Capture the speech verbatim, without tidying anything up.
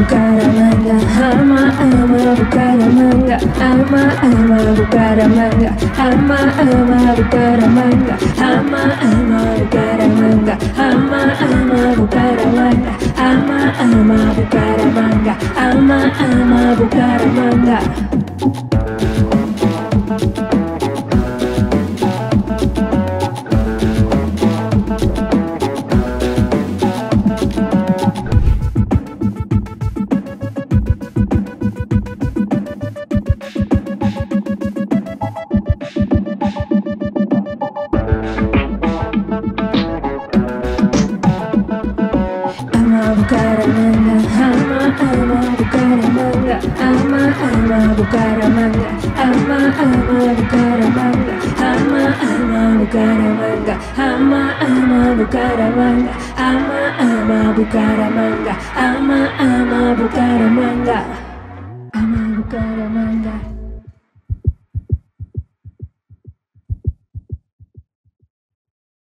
Bucaramanga, ama, ama, Bucaramanga, ama, ama, Bucaramanga, ama, ama, Bucaramanga, ama, ama, Bucaramanga, ama, ama, Bucaramanga, ama, ama, Bucaramanga, ama, ama, Bucaramanga. Bucaramanga, ama, ama, Bucaramanga, ama, ama, Bucaramanga, ama, ama, Bucaramanga, ama, ama, Bucaramanga, ama, ama, Bucaramanga, ama, ama, Bucaramanga, ama, ama, Bucaramanga, ama, Bucaramanga.